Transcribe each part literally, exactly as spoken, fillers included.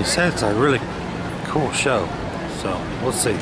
He said it's a really cool show, so we'll see.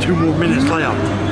Two more minutes left.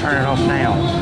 turn it off now.